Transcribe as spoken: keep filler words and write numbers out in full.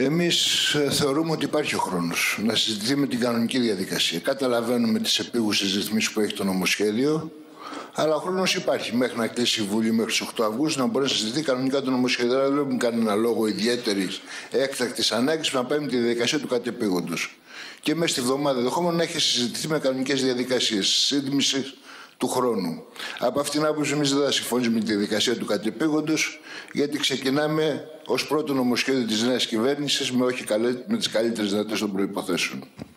Εμείς θεωρούμε ότι υπάρχει ο χρόνος να συζητηθεί με την κανονική διαδικασία. Καταλαβαίνουμε τις επίγουσες ρυθμίσεις που έχει το νομοσχέδιο, αλλά ο χρόνος υπάρχει μέχρι να κλείσει η Βουλή μέχρι τις οκτώ Αυγούστου να μπορεί να συζητηθεί κανονικά το νομοσχέδιο. Δεν βλέπουμε κανένα λόγο ιδιαίτερης έκτακτης ανάγκης να παίρνει τη διαδικασία του κατεπήγοντος. Και μέσα στη βδομάδα ενδεχόμενα να έχει συζητηθεί με κανονικές διαδικασίες σύντμησης του χρόνου. Από αυτήν την άποψη, εμείς δεν θα συμφωνήσουμε με τη διαδικασία του κατεπήγοντος, γιατί ξεκινάμε ως πρώτο νομοσχέδιο της νέας κυβέρνησης με, με τις καλύτερες δυνατές των προϋποθέσεων.